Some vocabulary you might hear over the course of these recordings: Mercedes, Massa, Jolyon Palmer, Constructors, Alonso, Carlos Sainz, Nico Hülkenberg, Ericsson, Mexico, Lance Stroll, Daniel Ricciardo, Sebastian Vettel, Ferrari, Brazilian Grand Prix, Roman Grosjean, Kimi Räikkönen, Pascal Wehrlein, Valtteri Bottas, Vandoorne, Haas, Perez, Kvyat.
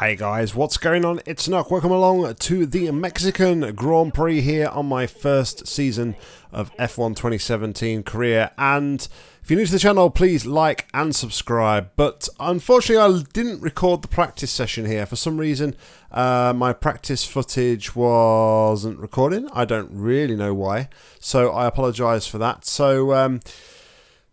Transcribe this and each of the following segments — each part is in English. Hey guys, what's going on? It's Nock. Welcome along to the Mexican Grand Prix here on my first season of F1 2017 career. And if you're new to the channel, please like and subscribe. But unfortunately, I didn't record the practice session here. For some reason, my practice footage wasn't recording. I don't really know why, so I apologize for that. So,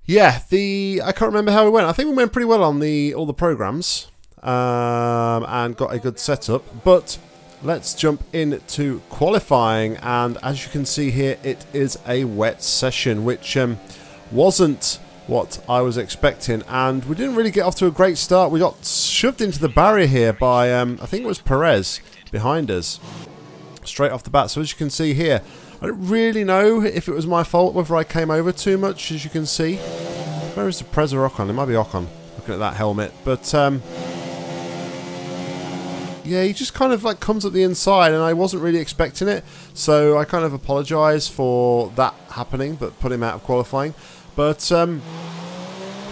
yeah, I can't remember how we went. I think we went pretty well on all the programs. And got a good setup, but let's jump into qualifying. And as you can see here, it is a wet session, which wasn't what I was expecting, and we didn't really get off to a great start. We got shoved into the barrier here by I think it was Perez behind us straight off the bat. So as you can see here, I don't really know if it was my fault, whether I came over too much. As you can see, where is the Perez or Ocon? It might be Ocon, looking at that helmet. But yeah, he just kind of like comes at the inside, and I wasn't really expecting it, so I kind of apologise for that happening, but put him out of qualifying. But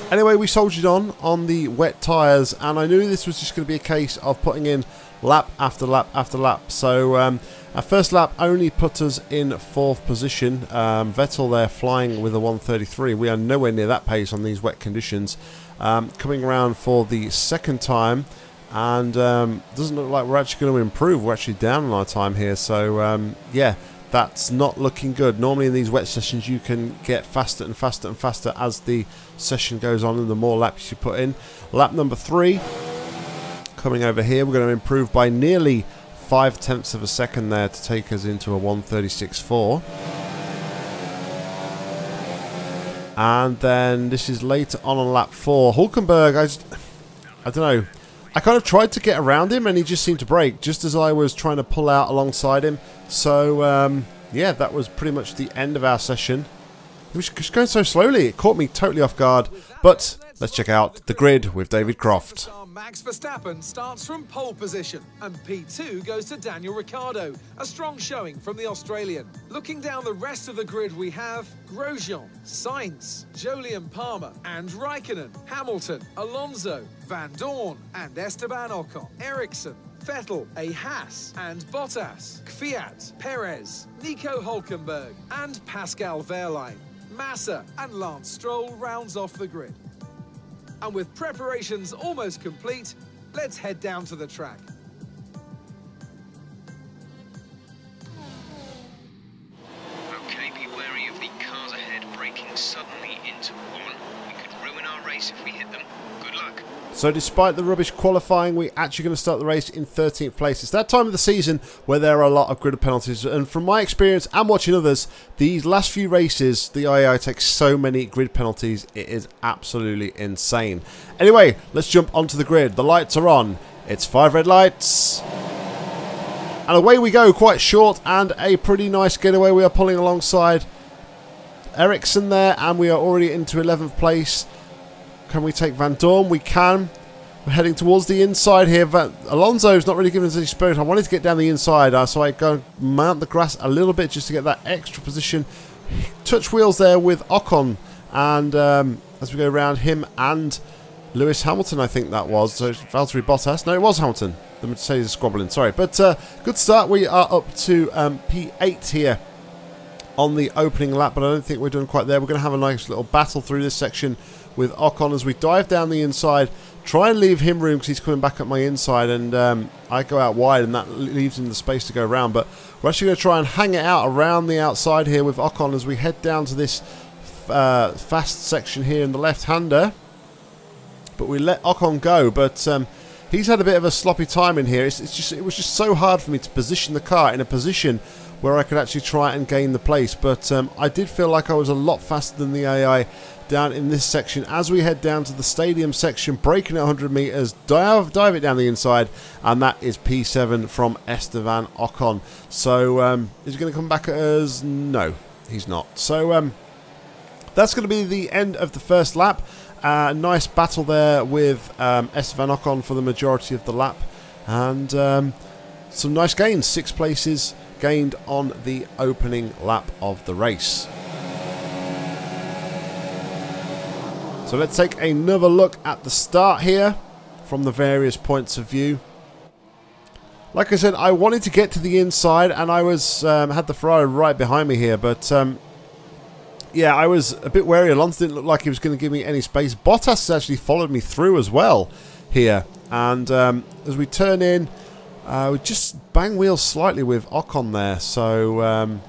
anyway, we soldiered on the wet tyres, and I knew this was just going to be a case of putting in lap after lap after lap. So our first lap only put us in 4th position. Vettel there flying with a 1:33. We are nowhere near that pace on these wet conditions. Coming around for the second time. And doesn't look like we're actually going to improve. We're actually down on our time here, so yeah, that's not looking good. Normally in these wet sessions you can get faster and faster and faster as the session goes on, and the more laps you put in. Lap number 3, coming over here, we're going to improve by nearly 0.5 of a second there to take us into a 1:36.4. And then this is later on lap 4. Hülkenberg, I don't know. I kind of tried to get around him, and he just seemed to break just as I was trying to pull out alongside him. So, yeah, that was pretty much the end of our session. It was just going so slowly, it caught me totally off guard. But let's check out the grid with David Croft. Max Verstappen starts from pole position, and P2 goes to Daniel Ricciardo. A strong showing from the Australian. Looking down the rest of the grid, we have Grosjean, Sainz, Jolyon Palmer and Räikkönen, Hamilton, Alonso, Vandoorne and Esteban Ocon, Ericsson, Vettel, a Haas and Bottas, Kvyat, Perez, Nico Hülkenberg and Pascal Wehrlein. Massa and Lance Stroll rounds off the grid. And with preparations almost complete, let's head down to the track. Okay, be wary of the cars ahead breaking suddenly into one. We could ruin our race if we hit them. Good luck. So despite the rubbish qualifying, we're actually going to start the race in 13th place. It's that time of the season where there are a lot of grid penalties. And from my experience and watching others, these last few races, the IAI takes so many grid penalties. It is absolutely insane. Anyway, let's jump onto the grid. The lights are on. It's 5 red lights. And away we go. Quite short and a pretty nice getaway. We are pulling alongside Ericsson there, and we are already into 11th place. Can we take Vandoorne? We can. We're heading towards the inside here. Alonso's not really giving us any spirit. I wanted to get down the inside, so I go mount the grass a little bit just to get that extra position. Touch wheels there with Ocon, and as we go around him and Lewis Hamilton, I think that was. So Valtteri Bottas. No, it was Hamilton. The Mercedes is squabbling. Sorry. But good start. We are up to P8 here on the opening lap, but I don't think we're done quite there. We're going to have a nice little battle through this section with Ocon as we dive down the inside. Try and leave him room because he's coming back at my inside, and I go out wide, and that leaves him the space to go around. But we're actually going to try and hang it out around the outside here with Ocon as we head down to this fast section here in the left-hander. But we let Ocon go, but he's had a bit of a sloppy time in here. It was just so hard for me to position the car in a position where I could actually try and gain the place. But I did feel like I was a lot faster than the AI down in this section. As we head down to the stadium section, breaking at 100 metres, dive it down the inside, and that is P7 from Esteban Ocon. So is he going to come back at us? No, he's not. So that's going to be the end of the first lap. Nice battle there with Esteban Ocon for the majority of the lap, and some nice gains. 6 places gained on the opening lap of the race. So let's take another look at the start here from the various points of view. Like I said, I wanted to get to the inside, and I was had the Ferrari right behind me here, but yeah, I was a bit wary. Alonso didn't look like he was going to give me any space. Bottas actually followed me through as well here, and as we turn in, we just bang wheels slightly with Ocon there, so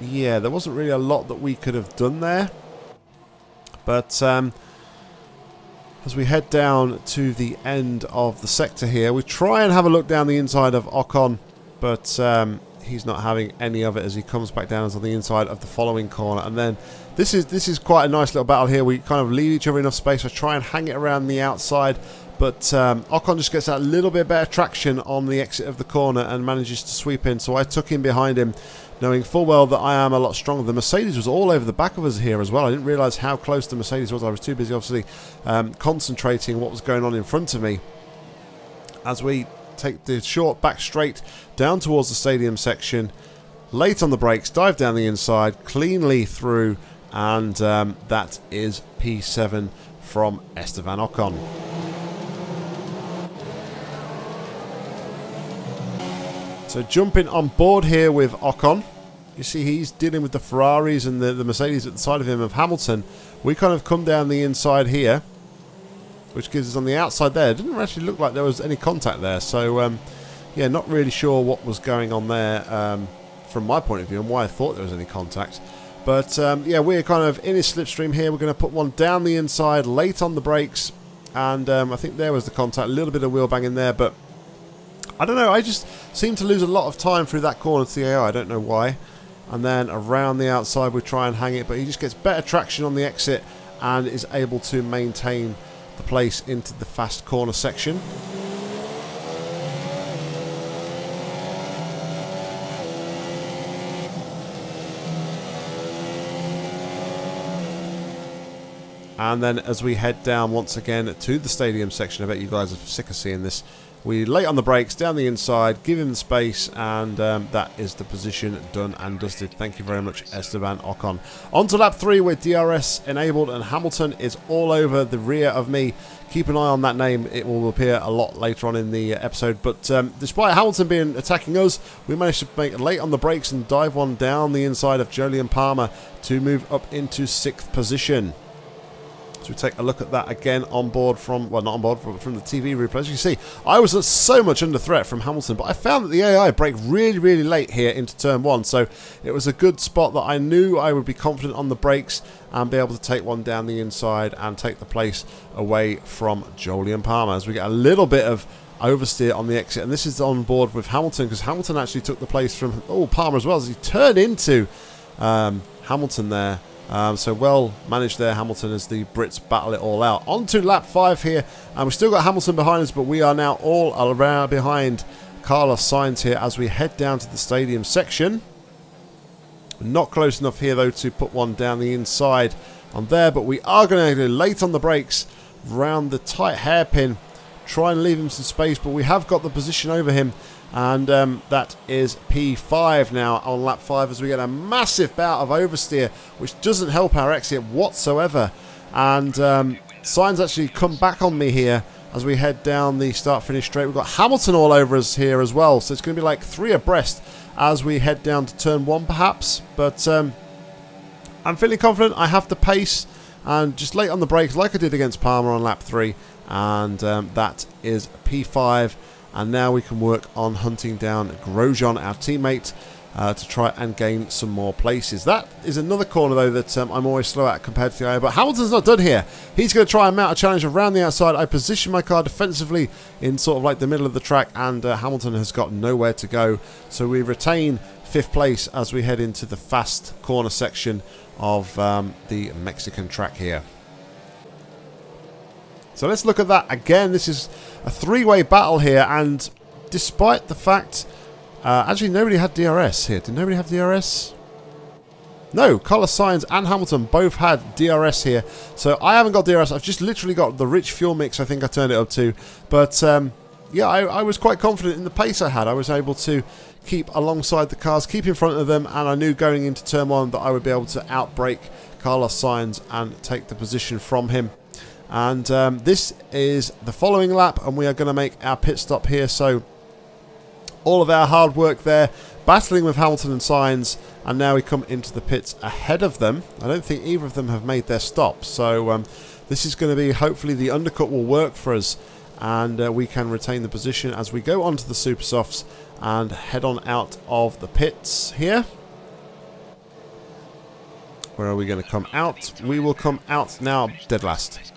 yeah, there wasn't really a lot that we could have done there. But as we head down to the end of the sector here, we try and have a look down the inside of Ocon, but he's not having any of it as he comes back down on the inside of the following corner. And then this is quite a nice little battle here. We kind of leave each other enough space. I try and hang it around the outside, but Ocon just gets that little bit better traction on the exit of the corner and manages to sweep in. So I took him behind him, knowing full well that I am a lot stronger. The Mercedes was all over the back of us here as well. I didn't realise how close the Mercedes was. I was too busy, obviously, concentrating what was going on in front of me. As we take the short back straight down towards the stadium section, late on the brakes, dive down the inside, cleanly through, and that is P7 from Esteban Ocon. So jumping on board here with Ocon, you see he's dealing with the Ferraris and the Mercedes at the side of him of Hamilton. We kind of come down the inside here, which gives us on the outside there. It didn't actually look like there was any contact there. So, yeah, not really sure what was going on there from my point of view and why I thought there was any contact. But, yeah, we're kind of in his slipstream here. We're going to put one down the inside, late on the brakes. And I think there was the contact, a little bit of wheel bang in there, but I don't know, I just seem to lose a lot of time through that corner to the AI, I don't know why. And then around the outside we try and hang it, but he just gets better traction on the exit and is able to maintain the place into the fast corner section. And then as we head down once again to the stadium section, I bet you guys are sick of seeing this. We late on the brakes, down the inside, give him the space, and that is the position done and dusted. Thank you very much, Esteban Ocon. On to lap 3 with DRS enabled, and Hamilton is all over the rear of me. Keep an eye on that name. It will appear a lot later on in the episode. But despite Hamilton being attacking us, we managed to make late on the brakes and dive one down the inside of Jolyon Palmer to move up into 6th position. So we take a look at that again on board from, well, not on board, from the TV replay. As you can see, I was so much under threat from Hamilton, but I found that the AI braked really, really late here into turn 1. So it was a good spot that I knew I would be confident on the brakes and be able to take one down the inside and take the place away from Jolyon Palmer. As we get a little bit of oversteer on the exit, and this is on board with Hamilton, because Hamilton actually took the place from, oh, Palmer as well, as he turned into Hamilton there. So well managed there, Hamilton, as the Brits battle it all out. On to lap 5 here, and we've still got Hamilton behind us, but we are now all around behind Carlos Sainz here as we head down to the stadium section. Not close enough here, though, to put one down the inside on there, but we are going to go late on the brakes, round the tight hairpin, try and leave him some space, but we have got the position over him. And that is P5 now on lap 5 as we get a massive bout of oversteer, which doesn't help our exit whatsoever. And Sainz actually come back on me here as we head down the start-finish straight. We've got Hamilton all over us here as well, so it's going to be like 3 abreast as we head down to turn 1 perhaps. But I'm feeling confident. I have the pace, and just late on the brakes like I did against Palmer on lap 3. And that is P5. And now we can work on hunting down Grosjean, our teammate, to try and gain some more places. That is another corner, though, that I'm always slow at compared to the IO. But Hamilton's not done here. He's going to try and mount a challenge around the outside. I position my car defensively in sort of like the middle of the track, and Hamilton has got nowhere to go. So we retain 5th place as we head into the fast corner section of the Mexican track here. So let's look at that again. This is a 3-way battle here, and despite the fact... actually, nobody had DRS here. Did nobody have DRS? No, Carlos Sainz and Hamilton both had DRS here. So I haven't got DRS. I've just literally got the rich fuel mix, I think I turned it up to. But, yeah, I was quite confident in the pace I had. I was able to keep alongside the cars, keep in front of them, and I knew going into Turn 1 that I would be able to outbrake Carlos Sainz and take the position from him. And this is the following lap, and we are going to make our pit stop here. So all of our hard work there, battling with Hamilton and Sainz, and now we come into the pits ahead of them. I don't think either of them have made their stop, so this is going to be, hopefully the undercut will work for us, and we can retain the position as we go onto the super softs and head on out of the pits here. Where are we going to come out? We will come out now dead last.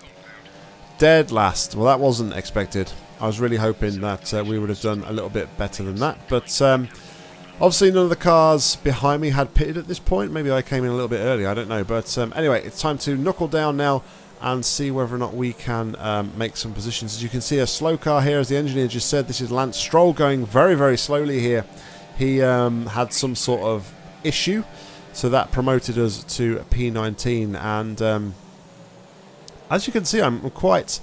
Dead last. Well, that wasn't expected. I was really hoping that we would have done a little bit better than that, but obviously none of the cars behind me had pitted at this point. Maybe I came in a little bit early, I don't know, but anyway, it's time to knuckle down now and see whether or not we can make some positions. As you can see, a slow car here, as the engineer just said. This is Lance Stroll going very, very slowly here. He had some sort of issue, so that promoted us to P19, and as you can see, I'm quite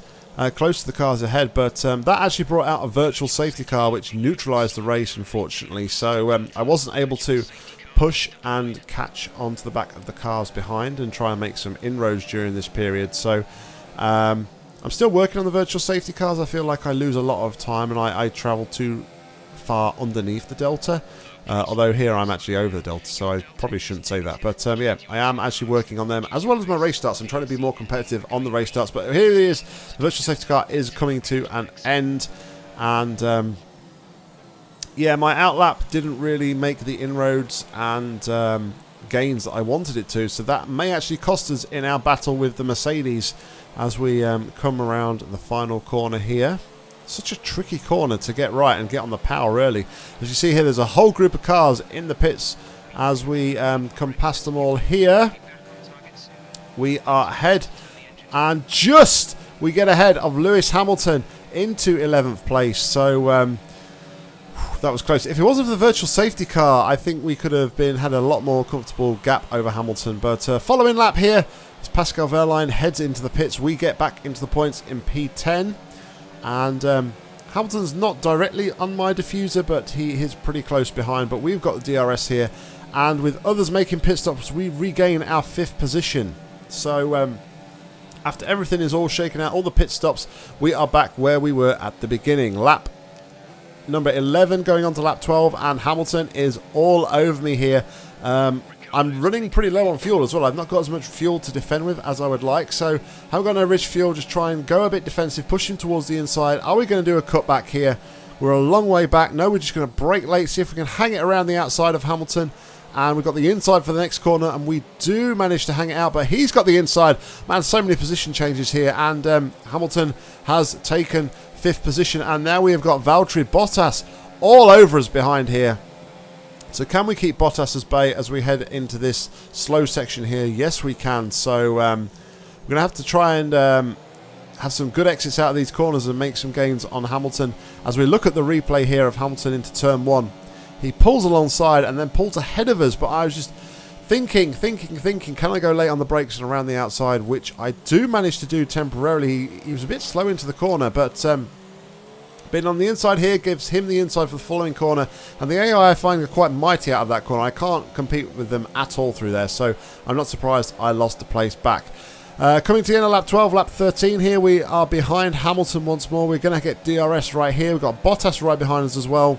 close to the cars ahead, but that actually brought out a virtual safety car, which neutralized the race, unfortunately. So I wasn't able to push and catch onto the back of the cars behind and try and make some inroads during this period. So I'm still working on the virtual safety cars. I feel like I lose a lot of time, and I travel too far underneath the delta, although here I'm actually over the delta, so I probably shouldn't say that, but yeah, I am actually working on them as well as my race starts. I'm trying to be more competitive on the race starts, but here it is, the virtual safety car is coming to an end, and yeah, my outlap didn't really make the inroads and gains that I wanted it to, so that may actually cost us in our battle with the Mercedes as we come around the final corner here. Such a tricky corner to get right and get on the power early. As you see here, there's a whole group of cars in the pits as we come past them all here. We are ahead, and just we get ahead of Lewis Hamilton into 11th place, so that was close. If it wasn't for the virtual safety car, I think we could have had a lot more comfortable gap over Hamilton. But following lap here, as Pascal Wehrlein heads into the pits, we get back into the points in P10, and Hamilton's not directly on my diffuser, but he is pretty close behind. But we've got the DRS here, and with others making pit stops, we regain our 5th position. So after everything is all shaken out, all the pit stops, we are back where we were at the beginning. Lap number 11 going on to lap 12, and Hamilton is all over me here. I'm running pretty low on fuel as well. I've not got as much fuel to defend with as I would like, so haven't got no rich fuel. Just try and go a bit defensive, push him towards the inside. Are we going to do a cutback here? We're a long way back. No, we're just going to brake late, see if we can hang it around the outside of Hamilton. And we've got the inside for the next corner, and we do manage to hang it out, but he's got the inside. Man, so many position changes here, and Hamilton has taken 5th position, and now we have got Valtteri Bottas all over us behind here. So can we keep Bottas at bay as we head into this slow section here? Yes, we can. So we're going to have to try and have some good exits out of these corners and make some gains on Hamilton. As we look at the replay here of Hamilton into turn 1, he pulls alongside and then pulls ahead of us, but I was just thinking, can I go late on the brakes and around the outside, which I do manage to do temporarily. He was a bit slow into the corner, but being on the inside here gives him the inside for the following corner, and the AI I find are quite mighty out of that corner. I can't compete with them at all through there, so I'm not surprised I lost the place back. Coming to the end of lap 12, lap 13 here, we are behind Hamilton once more. We're going to get DRS right here. We've got Bottas right behind us as well.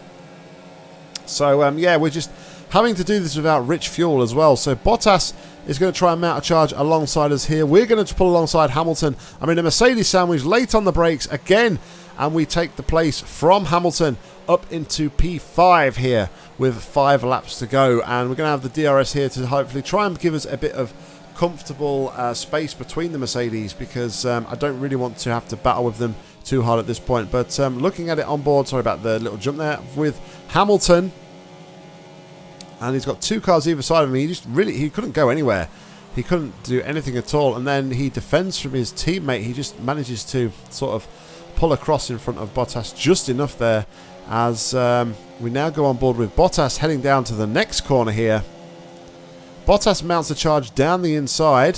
So, yeah, we're just having to do this without rich fuel as well. So Bottas is going to try and mount a charge alongside us here. We're going to pull alongside Hamilton. I'm in a Mercedes sandwich, late on the brakes again, and we take the place from Hamilton up into P5 here with 5 laps to go. And we're going to have the DRS here to hopefully try and give us a bit of comfortable space between the Mercedes, because I don't really want to have to battle with them too hard at this point. But looking at it on board, sorry about the little jump there, with Hamilton, and he's got 2 cars either side of him. He just really, he couldn't go anywhere. He couldn't do anything at all. And then he defends from his teammate. He just manages to sort of pull across in front of Bottas just enough there, as we now go on board with Bottas heading down to the next corner here. Bottas mounts a charge down the inside,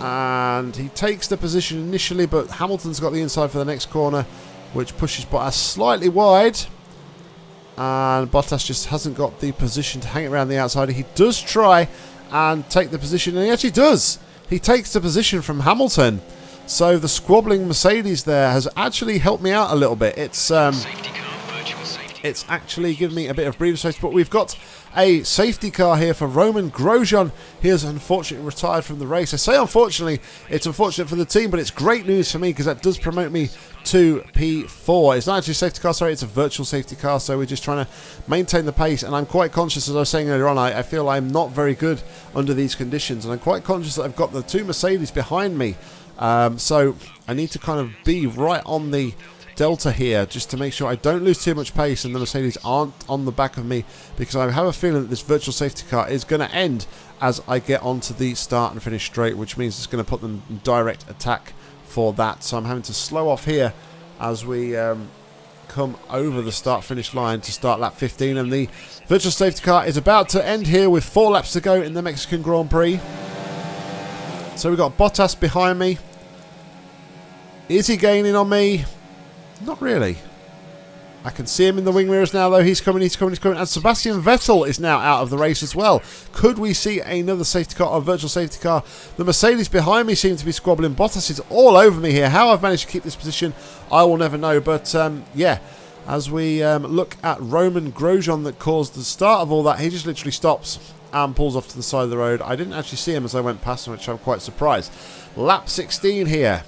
and he takes the position initially, but Hamilton's got the inside for the next corner, which pushes Bottas slightly wide. And Bottas just hasn't got the position to hang it around the outside. He does try, and take the position, and he actually does. He takes the position from Hamilton. So the squabbling Mercedes there has actually helped me out a little bit. It's actually given me a bit of breathing space, but we've got a safety car here for Roman Grosjean. He has unfortunately retired from the race. I say unfortunately, it's unfortunate for the team, but it's great news for me because that does promote me to P4. It's not actually a safety car, sorry, it's a virtual safety car, so we're just trying to maintain the pace, and I'm quite conscious, as I was saying earlier on, I feel I'm not very good under these conditions, and I'm quite conscious that I've got the two Mercedes behind me. So I need to kind of be right on the delta here just to make sure I don't lose too much pace and the Mercedes aren't on the back of me, because I have a feeling that this virtual safety car is going to end as I get onto the start and finish straight, which means it's going to put them in direct attack for that. So I'm having to slow off here as we come over the start finish line to start lap 15, and the virtual safety car is about to end here with 4 laps to go in the Mexican Grand Prix. So we've got Bottas behind me. Is he gaining on me? Not really. I can see him in the wing mirrors now, though. He's coming, he's coming, he's coming. And Sebastian Vettel is now out of the race as well. Could we see another safety car or virtual safety car? The Mercedes behind me seem to be squabbling. Bottas is all over me here. How I've managed to keep this position, I will never know. But, yeah, as we look at Roman Grosjean that caused the start of all that, he just literally stops and pulls off to the side of the road. I didn't actually see him as I went past him, which I'm quite surprised. Lap 16 here.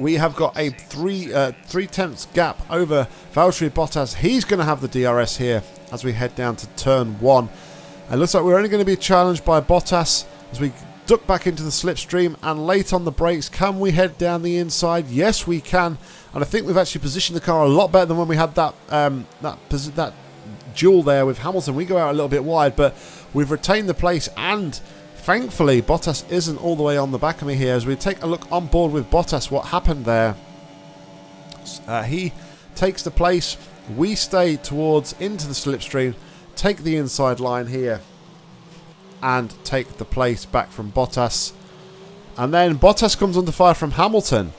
We have got a three-tenths gap over Valtteri Bottas. He's going to have the DRS here as we head down to turn 1. It looks like we're only going to be challenged by Bottas as we duck back into the slipstream and late on the brakes. Can we head down the inside? Yes, we can. And I think we've actually positioned the car a lot better than when we had that that duel there with Hamilton. We go out a little bit wide, but we've retained the place, and thankfully, Bottas isn't all the way on the back of me here. As we take a look on board with Bottas, what happened there? He takes the place. We stay towards into the slipstream, take the inside line here, and take the place back from Bottas. And then Bottas comes under fire from Hamilton.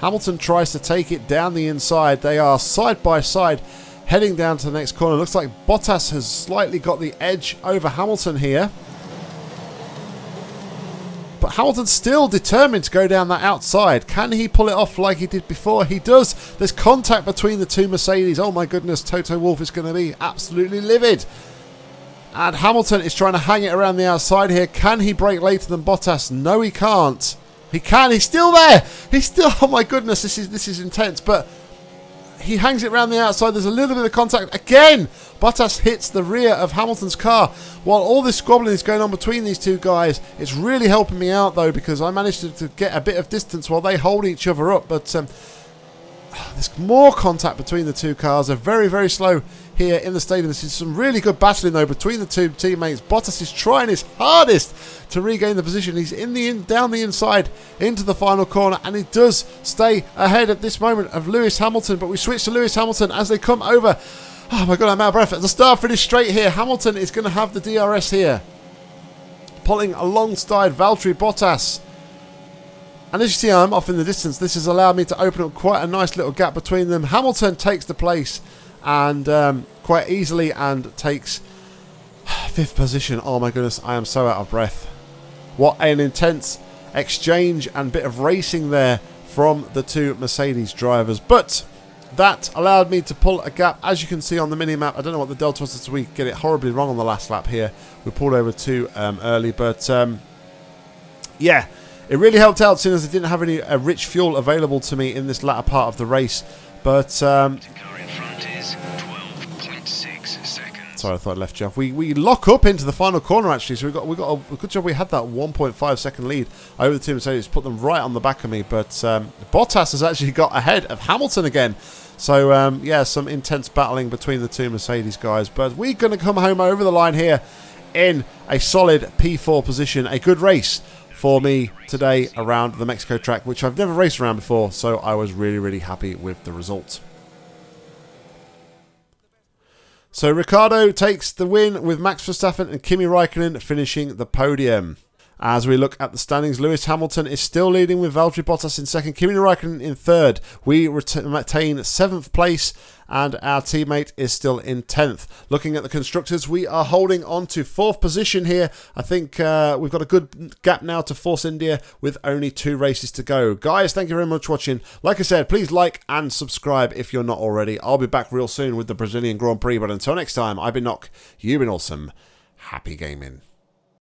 Hamilton tries to take it down the inside. They are side by side, heading down to the next corner. Looks like Bottas has slightly got the edge over Hamilton here. But Hamilton's still determined to go down that outside. Can he pull it off like he did before? He does. There's contact between the two Mercedes. Oh my goodness, Toto Wolf is going to be absolutely livid. And Hamilton is trying to hang it around the outside here. Can he break later than Bottas? No, he can't. He can. He's still there. He's still... Oh my goodness, this is intense. But he hangs it around the outside. There's a little bit of contact. Again, Bottas hits the rear of Hamilton's car. While all this squabbling is going on between these two guys, it's really helping me out, though, because I managed to get a bit of distance while they hold each other up. But there's more contact between the two cars. They're very, very slow here in the stadium. This is some really good battling, though, between the two teammates. Bottas is trying his hardest to regain the position. He's down the inside into the final corner, and he does stay ahead at this moment of Lewis Hamilton. But we switch to Lewis Hamilton as they come over. Oh my god, I'm out of breath. At the start finish straight here, Hamilton is going to have the DRS here, pulling alongside Valtteri Bottas. And as you see, I'm off in the distance. This has allowed me to open up quite a nice little gap between them. Hamilton takes the place, and quite easily, and takes 5th position. Oh my goodness, I am so out of breath. What an intense exchange and bit of racing there from the two Mercedes drivers. But that allowed me to pull a gap, as you can see on the mini-map. I don't know what the delta was, so we get it horribly wrong on the last lap here. We pulled over too early, but yeah, it really helped out, seeing as I didn't have any rich fuel available to me in this latter part of the race. But sorry, I thought I left you off. We lock up into the final corner, actually. So we got a good job. We had that 1.5 second lead over the two Mercedes, put them right on the back of me. But Bottas has actually got ahead of Hamilton again. So yeah, some intense battling between the two Mercedes guys. But we're going to come home over the line here in a solid P4 position. A good race for me today around the Mexico track, which I've never raced around before. So I was really, really happy with the result. So Ricciardo takes the win, with Max Verstappen and Kimi Räikkönen finishing the podium. As we look at the standings, Lewis Hamilton is still leading with Valtteri Bottas in second, Kimi Räikkönen in third. We retain 7th place, and our teammate is still in 10th. Looking at the constructors, we are holding on to 4th position here. I think we've got a good gap now to Force India with only 2 races to go. Guys, thank you very much for watching. Like I said, please like and subscribe if you're not already. I'll be back real soon with the Brazilian Grand Prix, but until next time, I've been Nock, you've been awesome. Happy gaming.